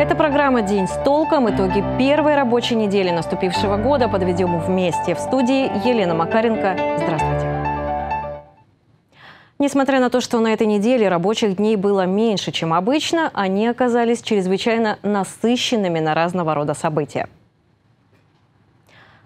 Это программа «День с толком». Итоги первой рабочей недели наступившего года подведем вместе. В студии Елена Макаренко. Здравствуйте. Несмотря на то, что на этой неделе рабочих дней было меньше, чем обычно, они оказались чрезвычайно насыщенными на разного рода события.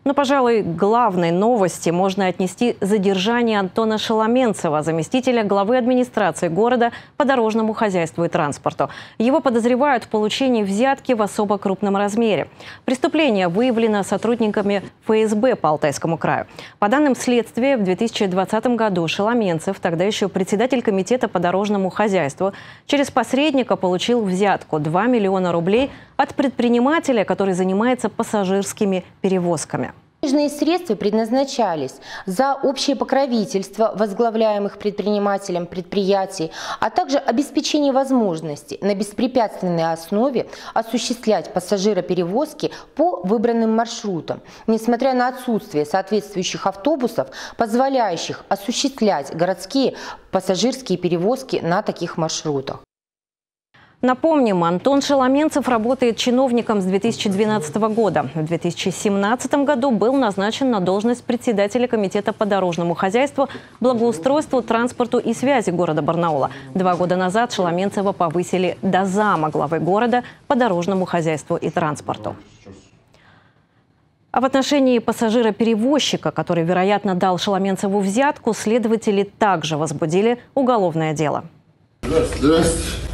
Но, пожалуй, к главной новости можно отнести задержание Антона Шеломенцева, заместителя главы администрации города по дорожному хозяйству и транспорту. Его подозревают в получении взятки в особо крупном размере. Преступление выявлено сотрудниками ФСБ по Алтайскому краю. По данным следствия, в 2020 году Шеломенцев, тогда еще председатель комитета по дорожному хозяйству, через посредника получил взятку 2 миллиона рублей от предпринимателя, который занимается пассажирскими перевозками. Денежные средства предназначались за общее покровительство возглавляемых предпринимателем предприятий, а также обеспечение возможности на беспрепятственной основе осуществлять пассажироперевозки по выбранным маршрутам, несмотря на отсутствие соответствующих автобусов, позволяющих осуществлять городские пассажирские перевозки на таких маршрутах. Напомним, Антон Шеломенцев работает чиновником с 2012 года. В 2017 году был назначен на должность председателя комитета по дорожному хозяйству, благоустройству, транспорту и связи города Барнаула. 2 года назад Шеломенцева повысили до зама главы города по дорожному хозяйству и транспорту. А в отношении пассажира-перевозчика, который, вероятно, дал Шеломенцеву взятку, следователи также возбудили уголовное дело. Здравствуйте.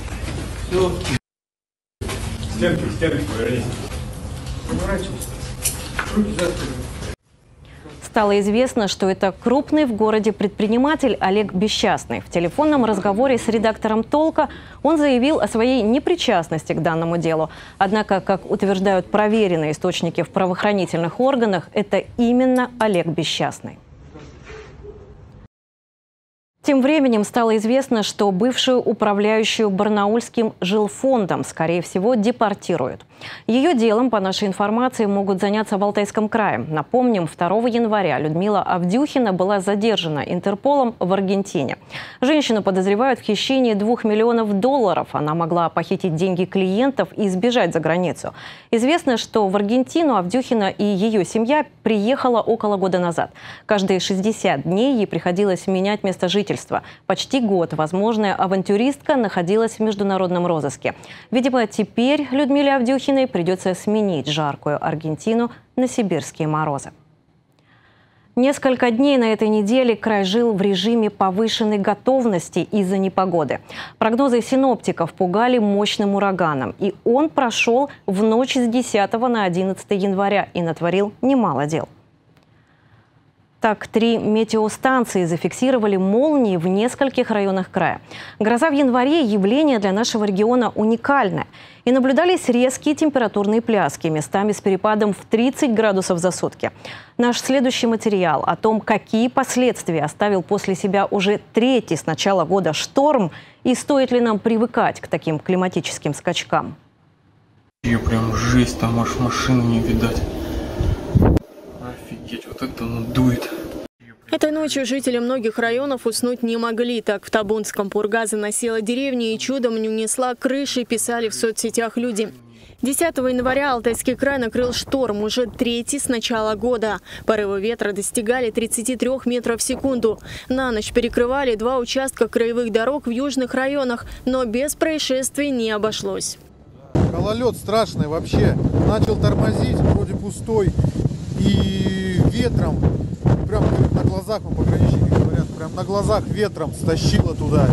Стало известно, что это крупный в городе предприниматель Олег Бесчастный. В телефонном разговоре с редактором «Толка» он заявил о своей непричастности к данному делу. Однако, как утверждают проверенные источники в правоохранительных органах, это именно Олег Бесчастный. Тем временем стало известно, что бывшую управляющую Барнаульским жилфондом, скорее всего, депортируют. Ее делом, по нашей информации, могут заняться в Алтайском крае. Напомним, 2 января Людмила Авдюхина была задержана Интерполом в Аргентине. Женщину подозревают в хищении $2 миллионов. Она могла похитить деньги клиентов и сбежать за границу. Известно, что в Аргентину Авдюхина и ее семья приехала около года назад. Каждые 60 дней ей приходилось менять место жительства. Почти год возможная авантюристка находилась в международном розыске. Видимо, теперь Людмиле Авдюхиной придется сменить жаркую Аргентину на сибирские морозы. Несколько дней на этой неделе край жил в режиме повышенной готовности из-за непогоды. Прогнозы синоптиков пугали мощным ураганом. И он прошел в ночь с 10 на 11 января и натворил немало дел. Так, 3 метеостанции зафиксировали молнии в нескольких районах края. Гроза в январе – явление для нашего региона уникальное. И наблюдались резкие температурные пляски, местами с перепадом в 30 градусов за сутки. Наш следующий материал о том, какие последствия оставил после себя уже 3-й с начала года шторм и стоит ли нам привыкать к таким климатическим скачкам. Ее прям жесть, там аж машину не видать. Вот это оно дует. Этой ночью жители многих районов уснуть не могли. Так в Табунском пурга заносила деревни и чудом не унесла крыши, писали в соцсетях люди. 10 января Алтайский край накрыл шторм, уже 3-й с начала года. Порывы ветра достигали 33 метров в секунду. На ночь перекрывали 2 участка краевых дорог в южных районах, но без происшествий не обошлось. Гололед страшный вообще. Начал тормозить, вроде пустой. И ветром, прям на глазах, пограничники говорят, прям на глазах ветром стащило туда.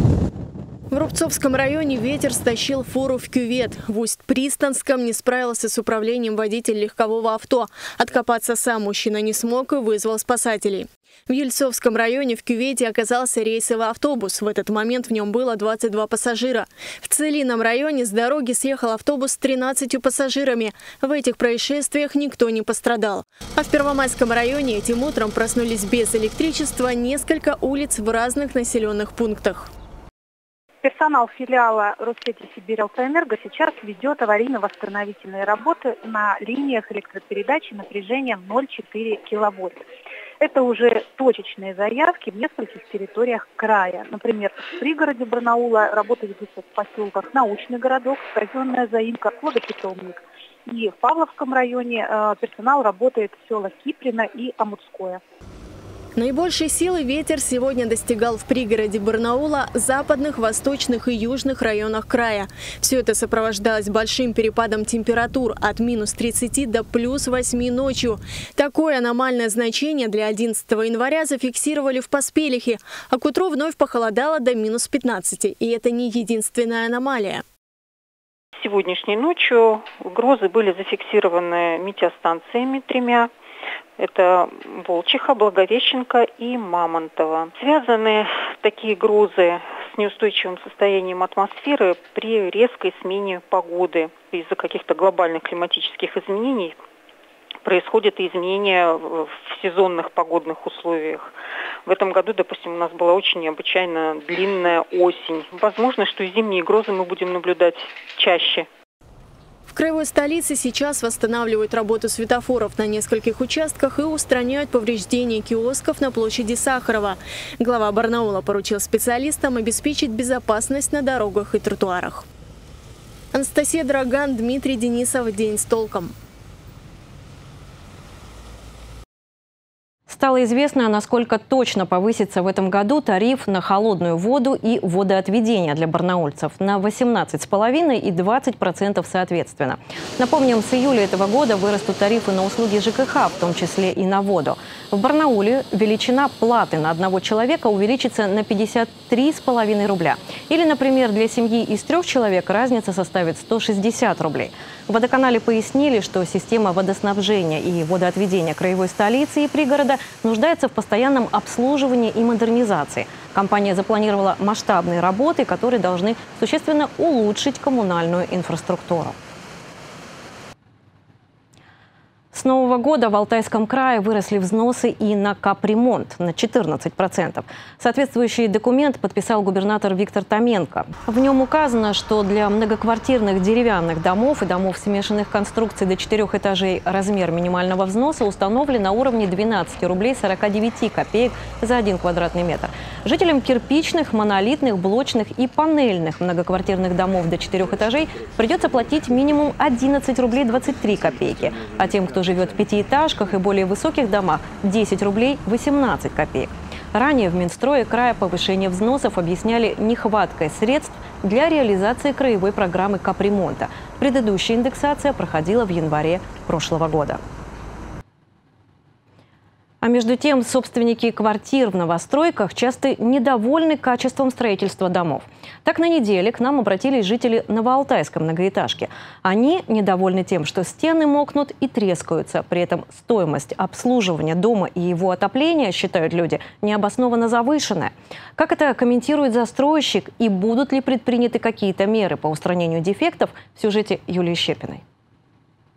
В Рубцовском районе ветер стащил фуру в кювет. В Усть-Пристанском не справился с управлением водитель легкового авто. Откопаться сам мужчина не смог и вызвал спасателей. В Ельцовском районе в кювете оказался рейсовый автобус. В этот момент в нем было 22 пассажира. В Целином районе с дороги съехал автобус с 13 пассажирами. В этих происшествиях никто не пострадал. А в Первомайском районе этим утром проснулись без электричества несколько улиц в разных населенных пунктах. Персонал филиала Россети Сибирь «Алтайэнерго» сейчас ведет аварийно-восстановительные работы на линиях электропередачи напряжением 0,4 киловольт. Это уже точечные заявки в нескольких территориях края. Например, в пригороде Барнаула работа ведется в поселках Научный городок, казенная заимка, плодопитомник. И в Павловском районе персонал работает в селах Киприно и Амутское. Наибольшей силы ветер сегодня достигал в пригороде Барнаула, западных, восточных и южных районах края. Все это сопровождалось большим перепадом температур от минус 30 до плюс 8 ночью. Такое аномальное значение для 11 января зафиксировали в Поспелихе, а к утру вновь похолодало до минус 15. И это не единственная аномалия. Сегодняшней ночью грозы были зафиксированы метеостанциями тремя. Это Волчиха, Благовещенко и Мамонтова. Связаны такие грозы с неустойчивым состоянием атмосферы при резкой смене погоды. Из-за каких-то глобальных климатических изменений происходят и изменения в сезонных погодных условиях. В этом году, допустим, у нас была очень необычайно длинная осень. Возможно, что и зимние грозы мы будем наблюдать чаще. В краевой столице сейчас восстанавливают работу светофоров на нескольких участках и устраняют повреждения киосков на площади Сахарова. Глава Барнаула поручил специалистам обеспечить безопасность на дорогах и тротуарах. Анастасия Драган, Дмитрий Денисов. День с толком. Стало известно, насколько точно повысится в этом году тариф на холодную воду и водоотведение для барнаульцев на 18,5% и 20% соответственно. Напомним, с июля этого года вырастут тарифы на услуги ЖКХ, в том числе и на воду. В Барнауле величина платы на одного человека увеличится на 53,5 рубля. Или, например, для семьи из 3 человек разница составит 160 рублей. В водоканале пояснили, что система водоснабжения и водоотведения краевой столицы и пригорода нуждается в постоянном обслуживании и модернизации. Компания запланировала масштабные работы, которые должны существенно улучшить коммунальную инфраструктуру. С нового года в Алтайском крае выросли взносы и на капремонт на 14%. Соответствующий документ подписал губернатор Виктор Томенко. В нем указано, что для многоквартирных деревянных домов и домов смешанных конструкций до 4 этажей размер минимального взноса установлен на уровне 12 рублей 49 копеек за 1 квадратный метр. Жителям кирпичных, монолитных, блочных и панельных многоквартирных домов до 4 этажей придется платить минимум 11 рублей 23 копейки, а тем, кто живет в пятиэтажках и более высоких домах, 10 рублей 18 копеек. Ранее в Минстрое края повышение взносов объясняли нехваткой средств для реализации краевой программы капремонта. Предыдущая индексация проходила в январе прошлого года. А между тем, собственники квартир в новостройках часто недовольны качеством строительства домов. Так, на неделе к нам обратились жители новоалтайской многоэтажки. Они недовольны тем, что стены мокнут и трескаются. При этом стоимость обслуживания дома и его отопления, считают люди, необоснованно завышенная. Как это комментирует застройщик и будут ли предприняты какие-то меры по устранению дефектов, в сюжете Юлии Щепиной.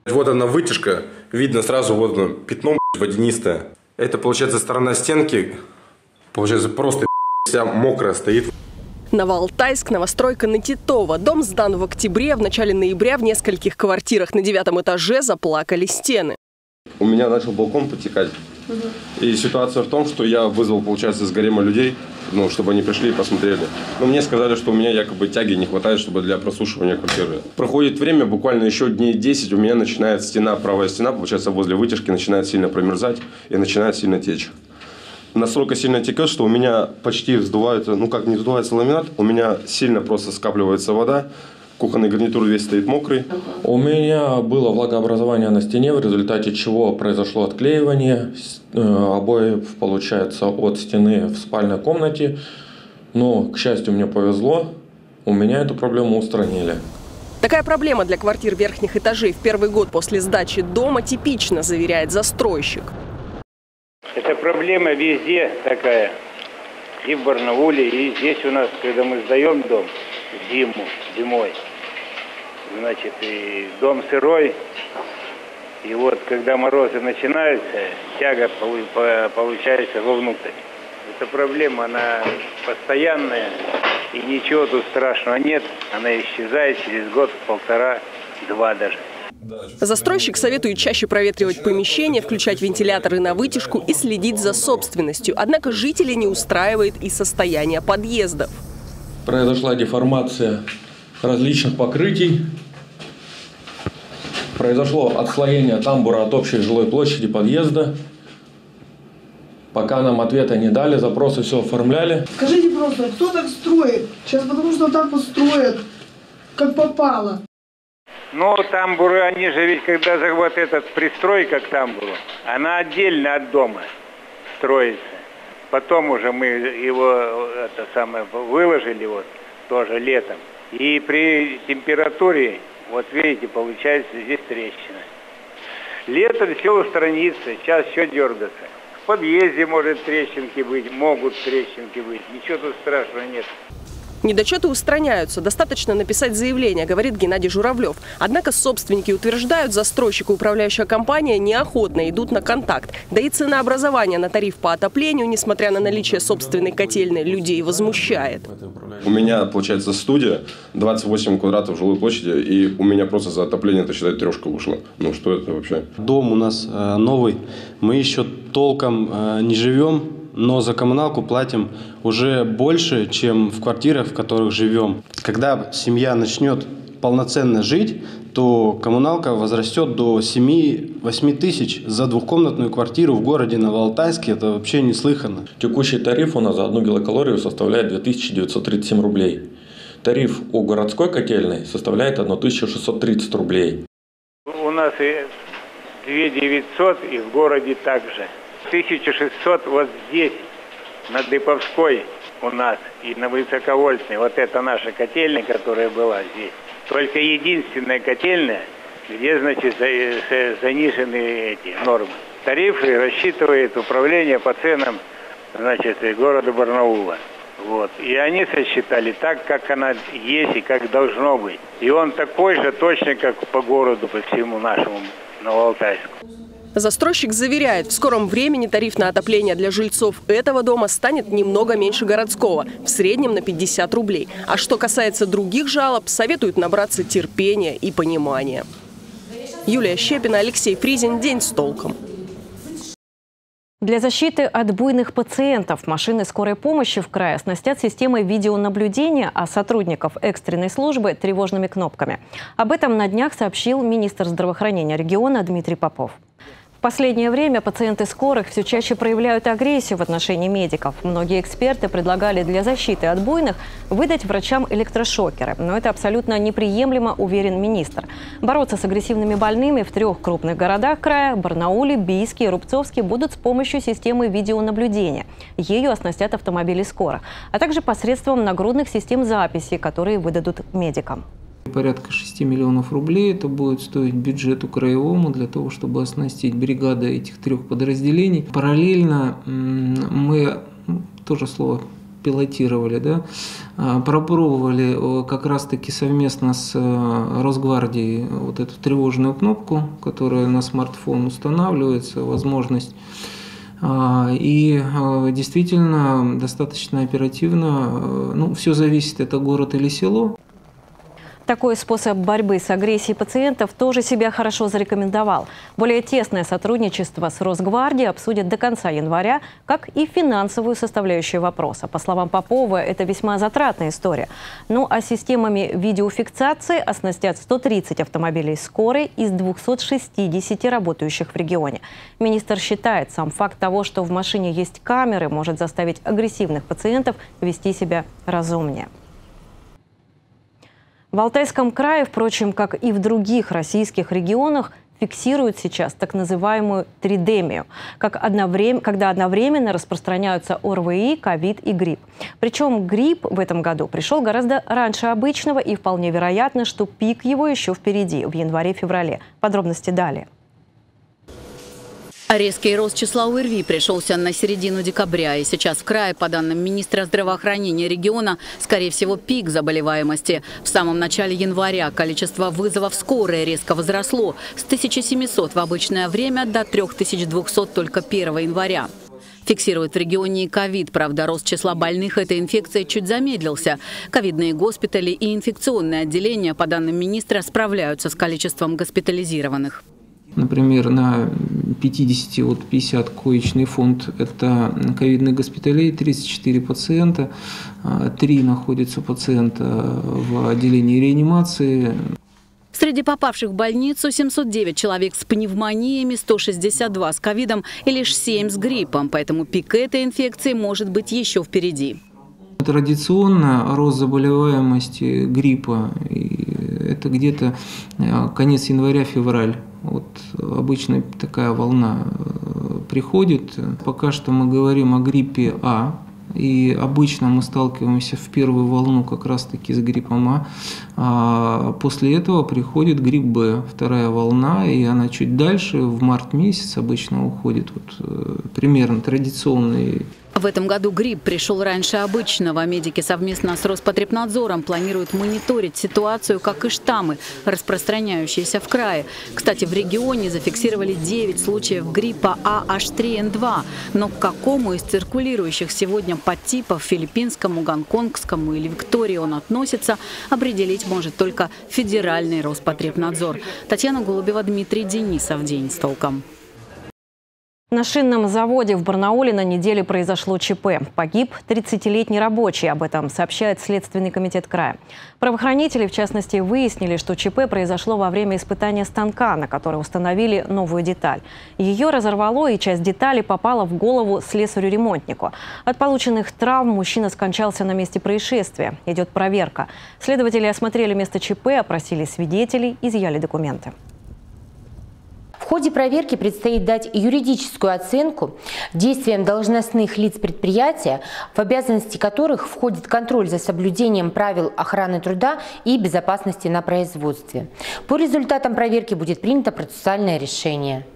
Вот она вытяжка, видно сразу, вот оно, пятно водянистое. Это, получается, сторона стенки, получается, просто вся мокрая стоит. Новоалтайск, новостройка на Титова. Дом сдан в октябре, в начале ноября в нескольких квартирах на 9 этаже заплакали стены. У меня начал балкон потекать. И ситуация в том, что я вызвал, получается, с гарема людей, чтобы они пришли и посмотрели. Но мне сказали, что у меня якобы тяги не хватает, чтобы для просушивания квартиры. Проходит время, буквально еще дней 10, у меня начинает стена, правая стена, получается, возле вытяжки начинает сильно промерзать и начинает сильно течь. Настолько сильно текет, что у меня почти вздувается, ну как не вздувается ламинат, у меня сильно просто скапливается вода. Кухонный гарнитур весь стоит мокрый. У меня было влагообразование на стене, в результате чего произошло отклеивание обоев, получается, от стены в спальной комнате. Но, к счастью, мне повезло, у меня эту проблему устранили. Такая проблема для квартир верхних этажей в первый год после сдачи дома типично, заверяет застройщик. Эта проблема везде такая. И в Барнауле, и здесь у нас, когда мы сдаем дом зимой. Значит, и дом сырой. И вот, когда морозы начинаются, тяга получается вовнутрь. Эта проблема, она постоянная, и ничего тут страшного нет. Она исчезает через год, полтора, два даже. Застройщик советует чаще проветривать помещение, включать вентиляторы на вытяжку и следить за собственностью. Однако жителей не устраивает и состояние подъездов. Произошла деформация различных покрытий. Произошло отслоение тамбура от общей жилой площади подъезда. Пока нам ответа не дали, запросы все оформляли. Скажите просто, кто так строит? Сейчас потому что так вот строят, как попало. Но тамбуры, они же ведь, когда же вот этот пристройка к тамбуру, она отдельно от дома строится. Потом уже мы его выложили вот тоже летом. И при температуре, вот видите, получается здесь трещина. Летом все устранится, сейчас все дергается. В подъезде может трещинки быть, могут трещинки быть. Ничего тут страшного нет. Недочеты устраняются. Достаточно написать заявление, говорит Геннадий Журавлев. Однако собственники утверждают, застройщик и управляющая компания неохотно идут на контакт. Да и ценообразование на тариф по отоплению, несмотря на наличие собственной котельной, людей возмущает. У меня, получается, студия, 28 квадратов жилой площади, и у меня просто за отопление, это считать, трешка вышла. Ну что это вообще? Дом у нас новый, мы еще толком не живем. Но за коммуналку платим уже больше, чем в квартирах, в которых живем. Когда семья начнет полноценно жить, то коммуналка возрастет до 7-8 тысяч за двухкомнатную квартиру в городе Новоалтайске. Это вообще неслыханно. Текущий тариф у нас за 1 килокалорию составляет 2937 рублей. Тариф у городской котельной составляет 1630 рублей. У нас и 2900, и в городе также. 1600 вот здесь, на Дыповской у нас, и на Высоковольтной. Вот это наша котельная, которая была здесь. Только единственная котельная, где, значит, занижены эти нормы. Тарифы рассчитывает управление по ценам, значит, города Барнаула. Вот. И они сосчитали так, как она есть и как должно быть. И он такой же точно, как по городу, по всему нашему Новоалтайску. Застройщик заверяет, в скором времени тариф на отопление для жильцов этого дома станет немного меньше городского, в среднем на 50 рублей. А что касается других жалоб, советуют набраться терпения и понимания. Юлия Щепина, Алексей Фризин. День с толком. Для защиты от буйных пациентов машины скорой помощи в крае оснастят системой видеонаблюдения, а сотрудников экстренной службы – тревожными кнопками. Об этом на днях сообщил министр здравоохранения региона Дмитрий Попов. В последнее время пациенты скорых все чаще проявляют агрессию в отношении медиков. Многие эксперты предлагали для защиты от буйных выдать врачам электрошокеры. Но это абсолютно неприемлемо, уверен министр. Бороться с агрессивными больными в 3 крупных городах края – Барнауле, Бийске и Рубцовске – будут с помощью системы видеонаблюдения. Ею оснастят автомобили скорых, а также посредством нагрудных систем записи, которые выдадут медикам. Порядка 6 миллионов рублей это будет стоить бюджету краевому для того, чтобы оснастить бригады этих 3 подразделений. Параллельно мы, тоже слово пилотировали, да, пробовали как раз-таки совместно с Росгвардией вот эту тревожную кнопку, которая на смартфон устанавливается, возможность. И действительно достаточно оперативно, ну, все зависит, это город или село. Такой способ борьбы с агрессией пациентов тоже себя хорошо зарекомендовал. Более тесное сотрудничество с Росгвардией обсудят до конца января, как и финансовую составляющую вопроса. По словам Попова, это весьма затратная история. Ну а системами видеофиксации оснастят 130 автомобилей скорой из 260 работающих в регионе. Министр считает, сам факт того, что в машине есть камеры, может заставить агрессивных пациентов вести себя разумнее. В Алтайском крае, впрочем, как и в других российских регионах, фиксируют сейчас так называемую тридемию, когда одновременно распространяются ОРВИ, ковид и грипп. Причем грипп в этом году пришел гораздо раньше обычного, и вполне вероятно, что пик его еще впереди, в январе-феврале. Подробности далее. Резкий рост числа ОРВИ пришелся на середину декабря. И сейчас в крае, по данным министра здравоохранения региона, скорее всего, пик заболеваемости. В самом начале января количество вызовов скорой резко возросло. С 1700 в обычное время до 3200 только 1 января. Фиксирует в регионе ковид. Правда, рост числа больных этой инфекцией чуть замедлился. Ковидные госпитали и инфекционные отделения, по данным министра, справляются с количеством госпитализированных. Например, на 50 коечный фонд – это ковидных госпиталей, 34 пациента, 3 находятся пациента в отделении реанимации. Среди попавших в больницу 709 человек с пневмониями, 162 с ковидом и лишь 7 с гриппом. Поэтому пик этой инфекции может быть еще впереди. Традиционно рост заболеваемости гриппа – это где-то конец января-февраль. Вот обычно такая волна приходит. Пока что мы говорим о гриппе А, и обычно мы сталкиваемся в первую волну как раз-таки с гриппом А. После этого приходит грипп Б, вторая волна, и она чуть дальше, в март месяц обычно уходит, вот, примерно традиционный. В этом году грипп пришел раньше обычного. Медики совместно с Роспотребнадзором планируют мониторить ситуацию, как и штаммы, распространяющиеся в крае. Кстати, в регионе зафиксировали 9 случаев гриппа AH3N2. Но к какому из циркулирующих сегодня подтипов, филиппинскому, гонконгскому или Виктории, он относится, определить может только федеральный Роспотребнадзор. Татьяна Голубева, Дмитрий Денисов. День с толком. На шинном заводе в Барнауле на неделе произошло ЧП. Погиб 30-летний рабочий. Об этом сообщает Следственный комитет края. Правоохранители, в частности, выяснили, что ЧП произошло во время испытания станка, на который установили новую деталь. Ее разорвало, и часть детали попала в голову слесарю-ремонтнику. От полученных травм мужчина скончался на месте происшествия. Идет проверка. Следователи осмотрели место ЧП, опросили свидетелей, изъяли документы. В ходе проверки предстоит дать юридическую оценку действиям должностных лиц предприятия, в обязанности которых входит контроль за соблюдением правил охраны труда и безопасности на производстве. По результатам проверки будет принято процессуальное решение.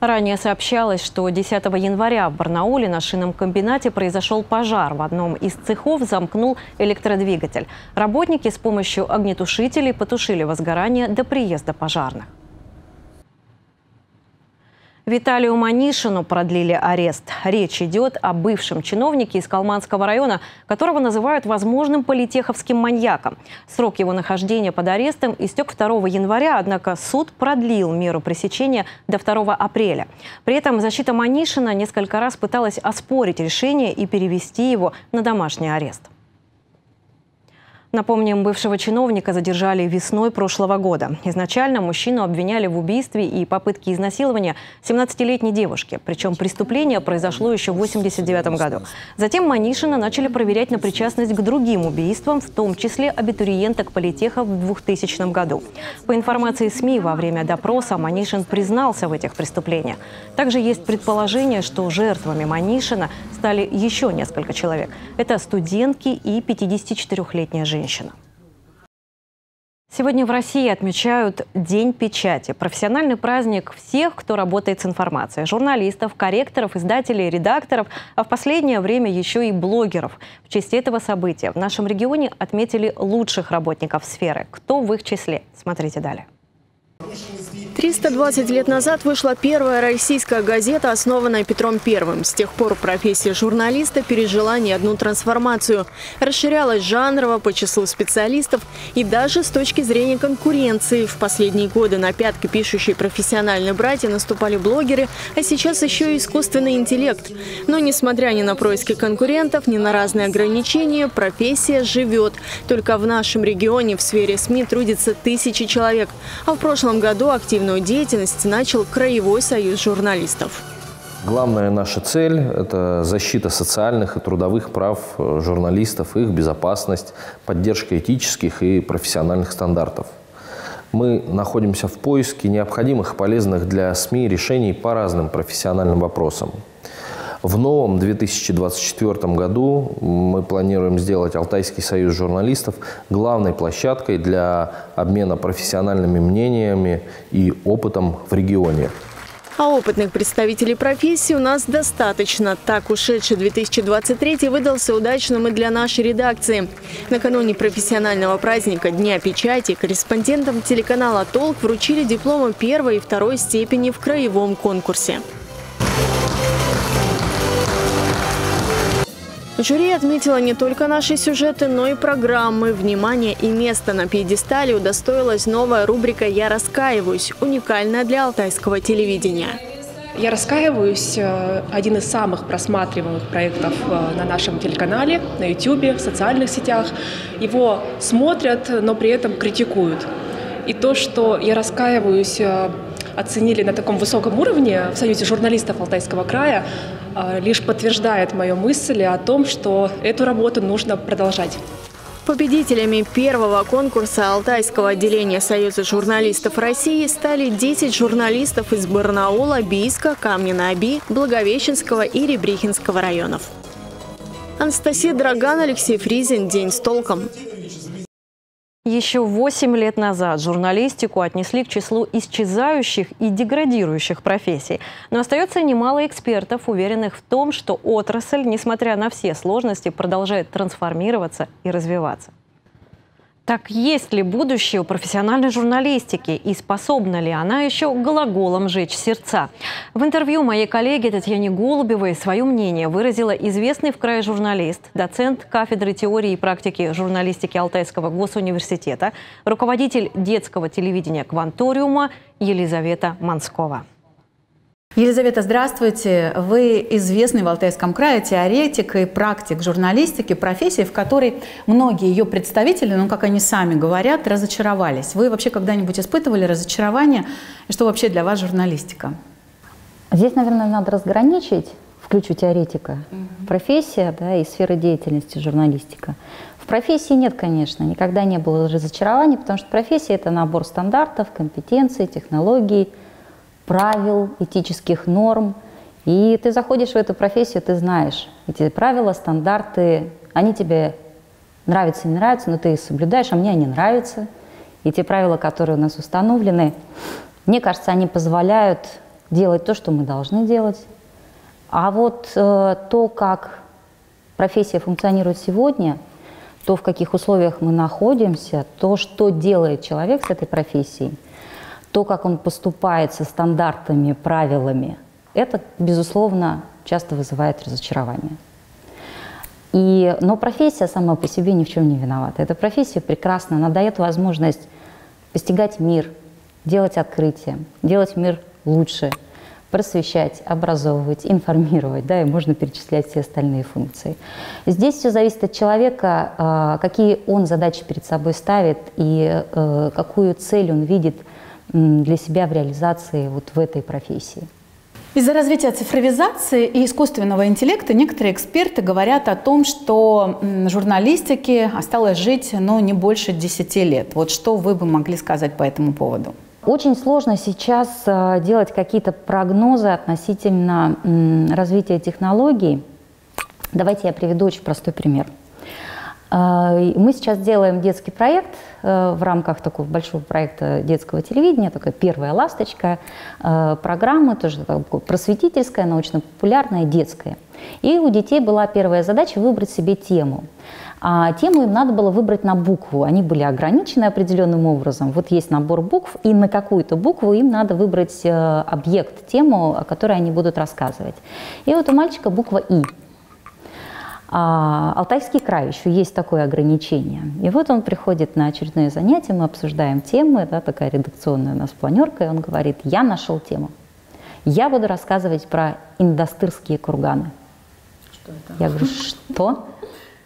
Ранее сообщалось, что 10 января в Барнауле на шинном комбинате произошел пожар. В одном из цехов замкнул электродвигатель. Работники с помощью огнетушителей потушили возгорание до приезда пожарных. Виталию Манишину продлили арест. Речь идет о бывшем чиновнике из Калманского района, которого называют возможным политеховским маньяком. Срок его нахождения под арестом истек 2 января, однако суд продлил меру пресечения до 2 апреля. При этом защита Манишина несколько раз пыталась оспорить решение и перевести его на домашний арест. Напомним, бывшего чиновника задержали весной прошлого года. Изначально мужчину обвиняли в убийстве и попытке изнасилования 17-летней девушки. Причем преступление произошло еще в 1989 году. Затем Манишина начали проверять на причастность к другим убийствам, в том числе абитуриенток политеха в 2000 году. По информации СМИ, во время допроса Манишин признался в этих преступлениях. Также есть предположение, что жертвами Манишина стали еще несколько человек. Это студентки и 54-летняя женщина. Сегодня в России отмечают День печати. Профессиональный праздник всех, кто работает с информацией. Журналистов, корректоров, издателей, редакторов, а в последнее время еще и блогеров. В честь этого события в нашем регионе отметили лучших работников сферы. Кто в их числе? Смотрите далее. 320 лет назад вышла первая российская газета, основанная Петром I. С тех пор профессия журналиста пережила не одну трансформацию. Расширялась жанрово, по числу специалистов и даже с точки зрения конкуренции. В последние годы на пятки пишущие профессиональные братья наступали блогеры, а сейчас еще и искусственный интеллект. Но несмотря ни на происки конкурентов, ни на разные ограничения, профессия живет. Только в нашем регионе в сфере СМИ трудится 1000 человек. А в прошлом году активно деятельность начал Краевой союз журналистов. Главная наша цель – это защита социальных и трудовых прав журналистов, их безопасность, поддержка этических и профессиональных стандартов. Мы находимся в поиске необходимых и полезных для СМИ решений по разным профессиональным вопросам. В новом 2024 году мы планируем сделать Алтайский союз журналистов главной площадкой для обмена профессиональными мнениями и опытом в регионе. А опытных представителей профессии у нас достаточно. Так, ушедший 2023 выдался удачным и для нашей редакции. Накануне профессионального праздника Дня печати корреспондентам телеканала «ТОЛК» вручили дипломы 1-й и 2-й степени в краевом конкурсе. Жюри отметило не только наши сюжеты, но и программы. Внимание и место на пьедестале удостоилась новая рубрика «Я раскаиваюсь», уникальная для алтайского телевидения. «Я раскаиваюсь» – один из самых просматриваемых проектов на нашем телеканале, на YouTube, в социальных сетях. Его смотрят, но при этом критикуют. И то, что «Я раскаиваюсь» оценили на таком высоком уровне в Союзе журналистов Алтайского края, лишь подтверждает мою мысль о том, что эту работу нужно продолжать. Победителями первого конкурса Алтайского отделения Союза журналистов России стали 10 журналистов из Барнаула, Бийска, Камня-на-Оби, Благовещенского и Ребрихинского районов. Анастасия Драган, Алексей Фризин. День с толком. Еще 8 лет назад журналистику отнесли к числу исчезающих и деградирующих профессий. Но остается немало экспертов, уверенных в том, что отрасль, несмотря на все сложности, продолжает трансформироваться и развиваться. Так есть ли будущее у профессиональной журналистики и способна ли она еще глаголом жечь сердца? В интервью моей коллеге Татьяне Голубевой свое мнение выразила известный в крае журналист, доцент кафедры теории и практики журналистики Алтайского госуниверситета, руководитель детского телевидения «Кванториума» Елизавета Манскова. Елизавета, здравствуйте. Вы известный в Алтайском крае теоретик и практик журналистики, профессии, в которой многие ее представители, ну, как они сами говорят, разочаровались. Вы вообще когда-нибудь испытывали разочарование? И что вообще для вас журналистика? Здесь, наверное, надо разграничить, включу теоретика, профессия, да, и сфера деятельности журналистика. В профессии нет, конечно, никогда не было разочарований, потому что профессия – это набор стандартов, компетенций, технологий, правил, этических норм. И ты заходишь в эту профессию, ты знаешь эти правила, стандарты, они тебе нравятся, не нравятся, но ты их соблюдаешь, а мне они нравятся. И те правила, которые у нас установлены, мне кажется, они позволяют делать то, что мы должны делать. А вот то, как профессия функционирует сегодня, то, в каких условиях мы находимся, то, что делает человек с этой профессией, то, как он поступает со стандартами, правилами, это, безусловно, часто вызывает разочарование. Но профессия сама по себе ни в чем не виновата. Эта профессия прекрасна, она дает возможность постигать мир, делать открытия, делать мир лучше, просвещать, образовывать, информировать, да, и можно перечислять все остальные функции. Здесь все зависит от человека, какие он задачи перед собой ставит и какую цель он видит для себя в реализации вот в этой профессии. Из-за развития цифровизации и искусственного интеллекта некоторые эксперты говорят о том, что журналистике осталось жить, но не больше 10 лет. Вот что вы бы могли сказать по этому поводу? Очень сложно сейчас делать какие-то прогнозы относительно развития технологий. Давайте я приведу очень простой пример. Мы сейчас делаем детский проект в рамках такого большого проекта детского телевидения, такая первая ласточка программы, тоже просветительская, научно-популярная, детская. И у детей была первая задача выбрать себе тему. А тему им надо было выбрать на букву. Они были ограничены определенным образом. Вот есть набор букв, и на какую-то букву им надо выбрать объект, тему, о которой они будут рассказывать. И вот у мальчика буква «И». Алтайский край, еще есть такое ограничение. И вот он приходит на очередное занятие, мы обсуждаем темы, да, такая редакционная у нас планерка, и он говорит: я нашел тему. Я буду рассказывать про индастырские курганы. Что это? Я говорю: что?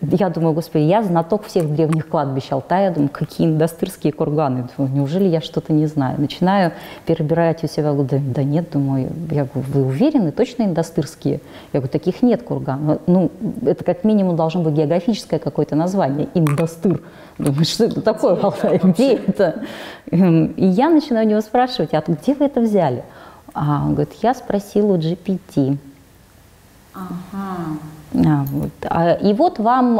Я думаю, господи, я знаток всех древних кладбищ Алтая, думаю, какие индастырские курганы, думаю, неужели я что-то не знаю? Начинаю перебирать у себя, говорю, да нет, думаю, я говорю, вы уверены, точно индастырские? Я говорю, таких нет курганов, ну, это как минимум должно быть географическое какое-то название, индастыр. Думаю, что это такое, Алтай, где это? И я начинаю у него спрашивать, а где вы это взяли? А он говорит, я спросила у GPT. Ага. И вот вам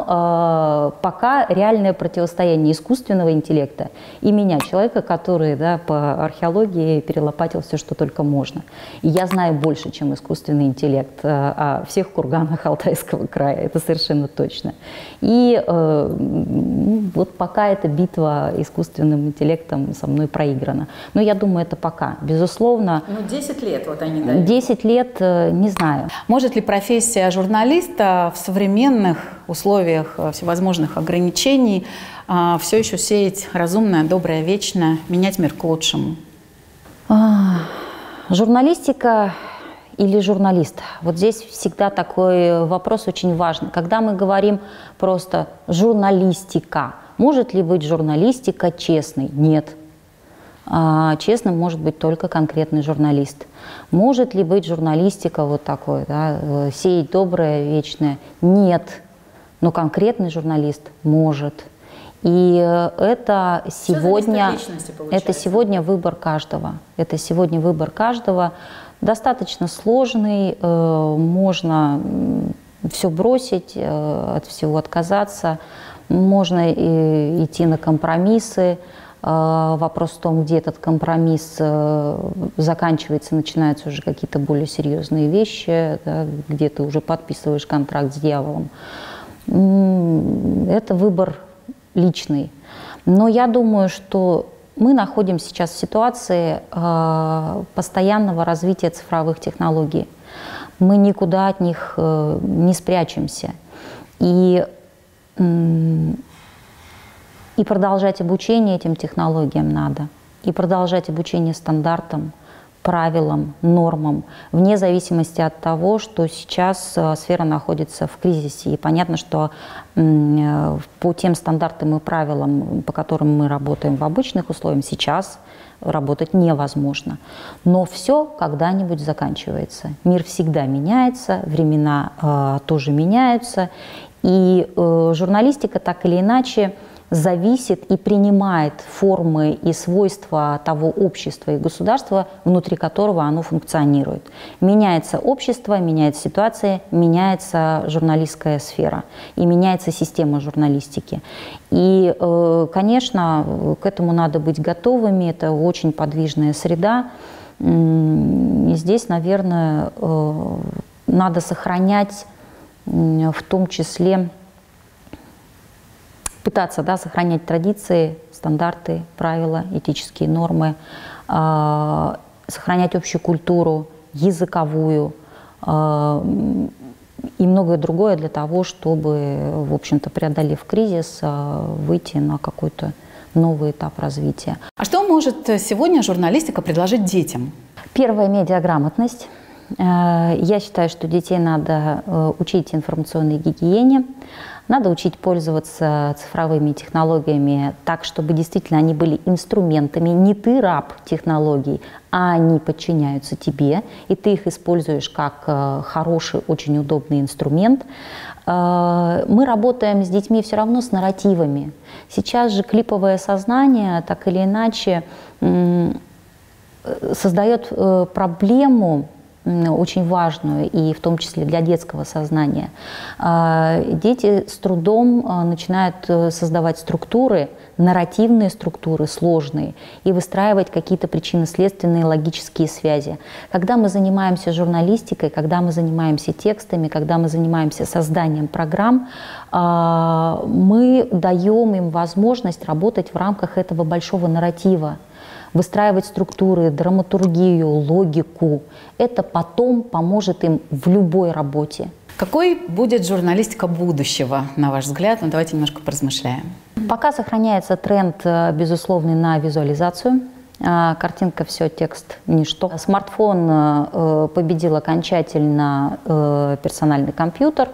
пока реальное противостояние искусственного интеллекта и меня, человека, который, да, по археологии перелопатил все, что только можно. И я знаю больше, чем искусственный интеллект о всех курганах Алтайского края, это совершенно точно. И вот пока эта битва искусственным интеллектом со мной проиграна. Но я думаю, это пока, безусловно. Ну, 10 лет вот они дают. 10 лет, не знаю. Может ли профессия журналиста это в современных условиях всевозможных ограничений все еще сеять разумное, доброе, вечное, менять мир к лучшему? Журналистика или журналист? Вот здесь всегда такой вопрос очень важен. Когда мы говорим просто «журналистика», может ли быть журналистика честной? Нет. Честным может быть только конкретный журналист. Может ли быть журналистика вот такой, да, сеять доброе, вечное? Нет. Но конкретный журналист может. И это сегодня выбор каждого. Это сегодня выбор каждого. Достаточно сложный, можно все бросить, от всего отказаться, можно идти на компромиссы. Вопрос в том, где этот компромисс заканчивается, начинаются уже какие-то более серьезные вещи, да, где ты уже подписываешь контракт с дьяволом. Это выбор личный. Но я думаю, что мы находимся сейчас в ситуации постоянного развития цифровых технологий. Мы никуда от них не спрячемся. И продолжать обучение этим технологиям надо, и продолжать обучение стандартам, правилам, нормам, вне зависимости от того, что сейчас сфера находится в кризисе. И понятно, что по тем стандартам и правилам, по которым мы работаем в обычных условиях, сейчас работать невозможно. Но все когда-нибудь заканчивается. Мир всегда меняется, времена тоже меняются. И журналистика так или иначе зависит и принимает формы и свойства того общества и государства, внутри которого оно функционирует. Меняется общество, меняется ситуация, меняется журналистская сфера и меняется система журналистики. И, конечно, к этому надо быть готовыми, это очень подвижная среда. И здесь, наверное, надо сохранять в том числе пытаться, да, сохранять традиции, стандарты, правила, этические нормы, сохранять общую культуру, языковую и многое другое для того, чтобы, в общем-то, преодолев кризис, выйти на какой-то новый этап развития. А что может сегодня журналистика предложить детям? Первое – медиаграмотность. Я считаю, что детей надо учить информационной гигиене, надо учить пользоваться цифровыми технологиями так, чтобы действительно они были инструментами. Не ты раб технологий, а они подчиняются тебе, и ты их используешь как хороший, очень удобный инструмент. Мы работаем с детьми все равно с нарративами. Сейчас же клиповое сознание так или иначе создает проблему, очень важную, и в том числе для детского сознания. Дети с трудом начинают создавать структуры, нарративные структуры, сложные, и выстраивать какие-то причинно-следственные логические связи. Когда мы занимаемся журналистикой, когда мы занимаемся текстами, когда мы занимаемся созданием программ, мы даем им возможность работать в рамках этого большого нарратива, выстраивать структуры, драматургию, логику. Это потом поможет им в любой работе. Какой будет журналистика будущего, на ваш взгляд? Ну, давайте немножко поразмышляем. Пока сохраняется тренд, безусловно, на визуализацию. Картинка – все, текст – ничто. Смартфон победил окончательно персональный компьютер.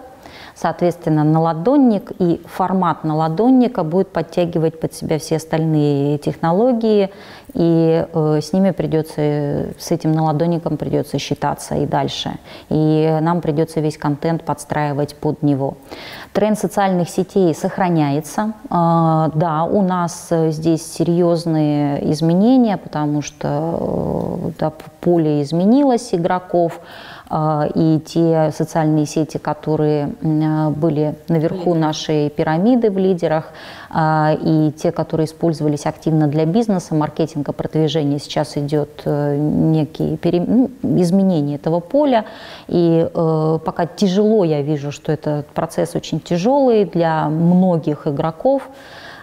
Соответственно, наладонник и формат наладонника будет подтягивать под себя все остальные технологии, и с ними придется, с этим наладонником придется считаться и дальше. И нам придется весь контент подстраивать под него. Тренд социальных сетей сохраняется. Да, у нас здесь серьезные изменения, потому что да, поле изменилось игроков. И те социальные сети, которые были наверху нашей пирамиды в лидерах, и те, которые использовались активно для бизнеса, маркетинга, продвижения, сейчас идет некие изменения этого поля. И пока тяжело, я вижу, что этот процесс очень тяжелый для многих игроков.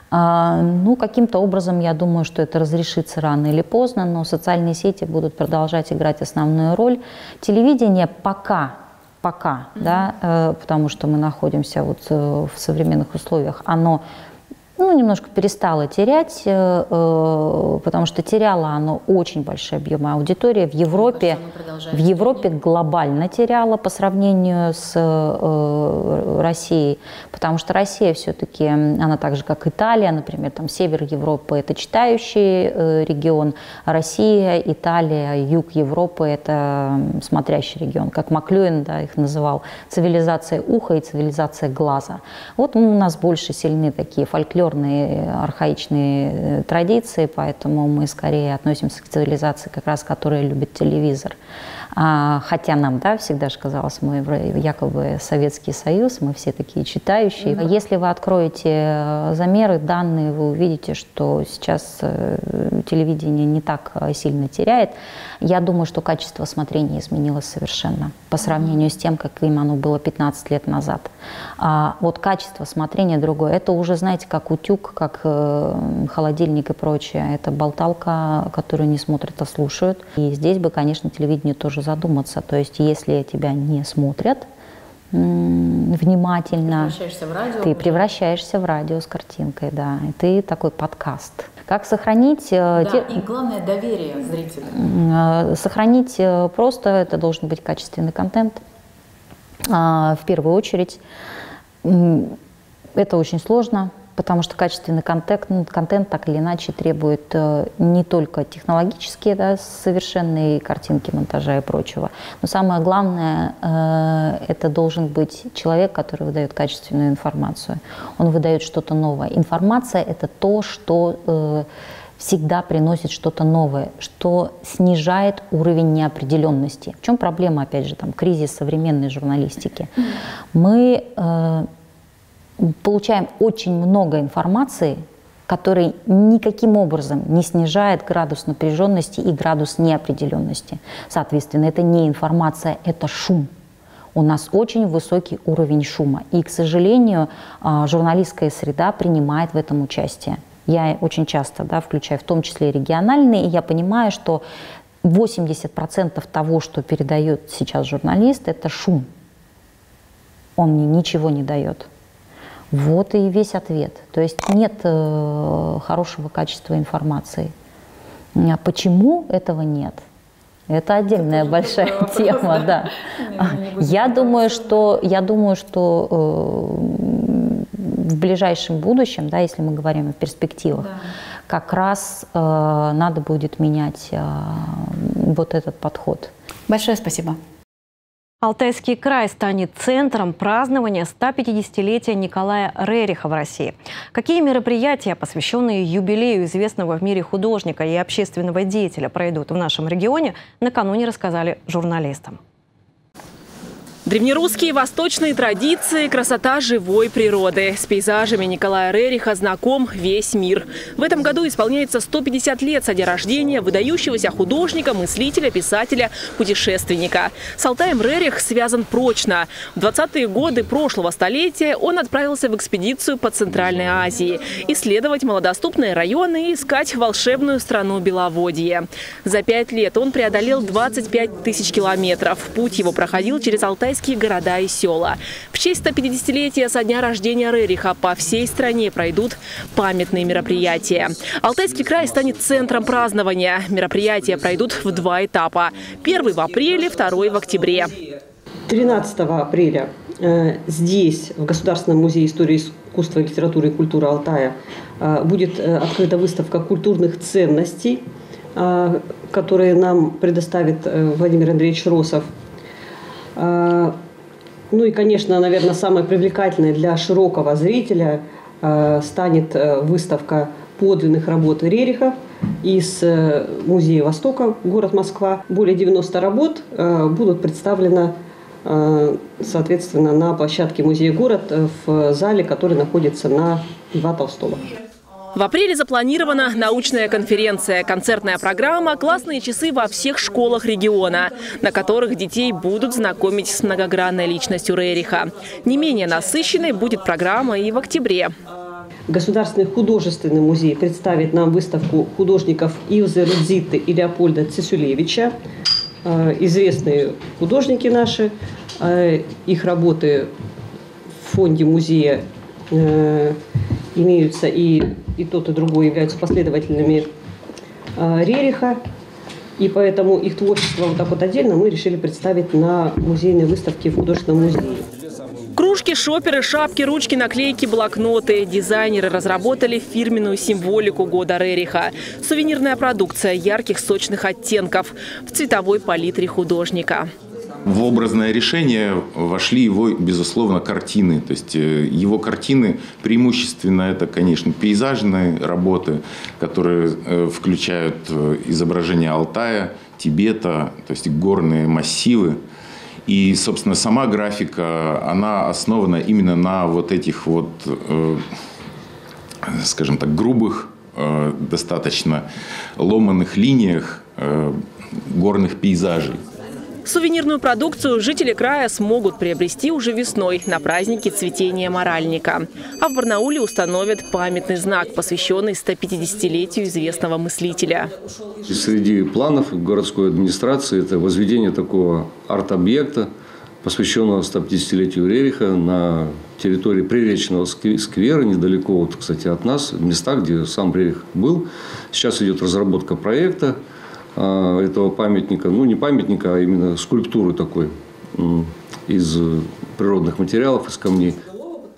Ну, каким-то образом, я думаю, что это разрешится рано или поздно, но социальные сети будут продолжать играть основную роль. Телевидение пока пока, да, потому что мы находимся вот в современных условиях, оно немножко перестало терять, потому что теряло оно очень большие объемы аудитории. В Европе глобально теряло по сравнению с Россией, потому что Россия все-таки, она так же, как Италия, например, там север Европы – это читающий регион, Россия, Италия, юг Европы – это смотрящий регион, как Маклюин, да, их называл, цивилизация уха и цивилизация глаза. Вот у нас больше сильны такие фольклорные, архаичные традиции, поэтому мы скорее относимся к цивилизации, как раз которая любит телевизор. Хотя нам, да, всегда же казалось, мы якобы Советский Союз, мы все такие читающие. Mm-hmm. Если вы откроете замеры, данные, вы увидите, что сейчас телевидение не так сильно теряет. Я думаю, что качество смотрения изменилось совершенно по сравнению с тем, как им оно было 15 лет назад. А вот качество смотрения другое. Это уже, знаете, как утюг, как холодильник и прочее. Это болталка, которую не смотрят, а слушают. И здесь бы, конечно, телевидение тоже задуматься. То есть, если тебя не смотрят внимательно, ты превращаешься в радио с картинкой, да. И ты такой подкаст. Как сохранить... Да, и главное, доверие зрителя. Сохранить просто, это должен быть качественный контент, в первую очередь. Это очень сложно, потому что качественный контент так или иначе требует не только технологические, да, совершенные картинки, монтажа и прочего, но самое главное, это должен быть человек, который выдает качественную информацию. Он выдает что-то новое. Информация – это то, что всегда приносит что-то новое, что снижает уровень неопределенности. В чем проблема, опять же, там, кризис современной журналистики? Мы получаем очень много информации, которая никаким образом не снижает градус напряженности и градус неопределенности. Соответственно, это не информация, это шум. У нас очень высокий уровень шума. И, к сожалению, журналистская среда принимает в этом участие. Я очень часто, да, включаю в том числе и региональные, и я понимаю, что 80% того, что передает сейчас журналист, это шум. Он мне ничего не дает. Вот и весь ответ. То есть нет хорошего качества информации. А почему этого нет? Это отдельная большая тема. Да. Я думаю, что в ближайшем будущем, да, если мы говорим о перспективах, да, как раз надо будет менять вот этот подход. Большое спасибо. Алтайский край станет центром празднования 150-летия Николая Рериха в России. Какие мероприятия, посвященные юбилею известного в мире художника и общественного деятеля, пройдут в нашем регионе, накануне рассказали журналистам. Древнерусские восточные традиции, красота живой природы. С пейзажами Николая Рериха знаком весь мир. В этом году исполняется 150 лет со дня рождения выдающегося художника, мыслителя, писателя, путешественника. С Алтаем Рерих связан прочно. В 20-е годы прошлого столетия он отправился в экспедицию по Центральной Азии, исследовать малодоступные районы и искать волшебную страну Беловодье. За 5 лет он преодолел 25 тысяч километров. Путь его проходил через Алтайский край, города и села. В честь 150-летия со дня рождения Рериха по всей стране пройдут памятные мероприятия. Алтайский край станет центром празднования. Мероприятия пройдут в 2 этапа. Первый в апреле, второй в октябре. 13 апреля здесь, в Государственном музее истории, искусства, литературы и культуры Алтая, будет открыта выставка культурных ценностей, которые нам предоставит Владимир Андреевич Росов. Ну и, конечно, наверное, самой привлекательной для широкого зрителя станет выставка подлинных работ Рериха из Музея Востока, город Москва. Более 90 работ будут представлены, соответственно, на площадке Музея город в зале, который находится на Льва Толстого. В апреле запланирована научная конференция, концертная программа, классные часы во всех школах региона, на которых детей будут знакомить с многогранной личностью Рериха. Не менее насыщенной будет программа и в октябре. Государственный художественный музей представит нам выставку художников Ильзы Рудзите и Леопольда Цесюлевича. Известные художники наши, Их работы в фонде музея имеются, и тот, и другой являются последовательными Рериха. И поэтому их творчество вот так вот отдельно мы решили представить на музейной выставке в художественном музее. Кружки, шоперы, шапки, ручки, наклейки, блокноты. Дизайнеры разработали фирменную символику года Рериха. Сувенирная продукция ярких, сочных оттенков в цветовой палитре художника. В образное решение вошли его, безусловно, картины. То есть его картины преимущественно это, конечно, пейзажные работы, которые включают изображения Алтая, Тибета, то есть горные массивы. И, собственно, сама графика, она основана именно на вот этих вот, скажем так, грубых, достаточно ломаных линиях горных пейзажей. Сувенирную продукцию жители края смогут приобрести уже весной на празднике цветения моральника. А в Барнауле установят памятный знак, посвященный 150-летию известного мыслителя. Среди планов городской администрации это возведение такого арт-объекта, посвященного 150-летию Рериха на территории Приречного сквера, недалеко вот, кстати, от нас, в местах, где сам Рерих был. Сейчас идет разработка проекта этого памятника, ну не памятника, а именно скульптуры такой из природных материалов, из камней.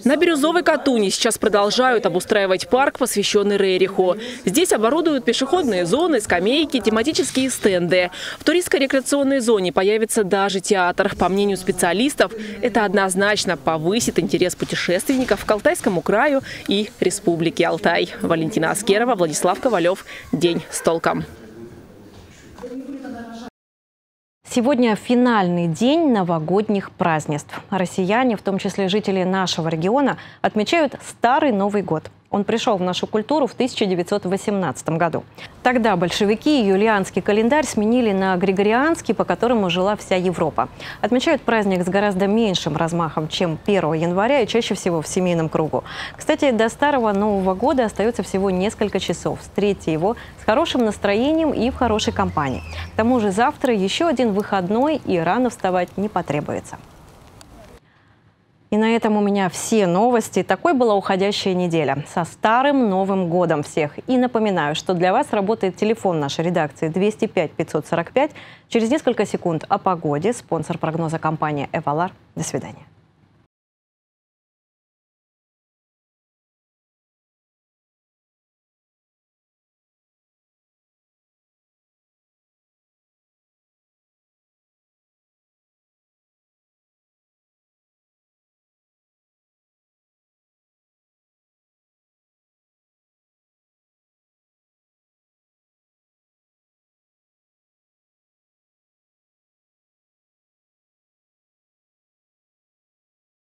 На Бирюзовой Катуни сейчас продолжают обустраивать парк, посвященный Рериху. Здесь оборудуют пешеходные зоны, скамейки, тематические стенды. В туристско-рекреационной зоне появится даже театр. По мнению специалистов, это однозначно повысит интерес путешественников к Алтайскому краю и Республике Алтай. Валентина Аскерова, Владислав Ковалев. День с толком. Сегодня финальный день новогодних празднеств. Россияне, в том числе жители нашего региона, отмечают Старый Новый год. Он пришел в нашу культуру в 1918 году. Тогда большевики юлианский календарь сменили на григорианский, по которому жила вся Европа. Отмечают праздник с гораздо меньшим размахом, чем 1 января, и чаще всего в семейном кругу. Кстати, до Старого Нового года остается всего несколько часов. Встретьте его с хорошим настроением и в хорошей компании. К тому же завтра еще один выходной, и рано вставать не потребуется. И на этом у меня все новости. Такой была уходящая неделя. Со Старым Новым Годом всех. И напоминаю, что для вас работает телефон нашей редакции 205 545. Через несколько секунд о погоде. Спонсор прогноза компания «Эвалар». До свидания.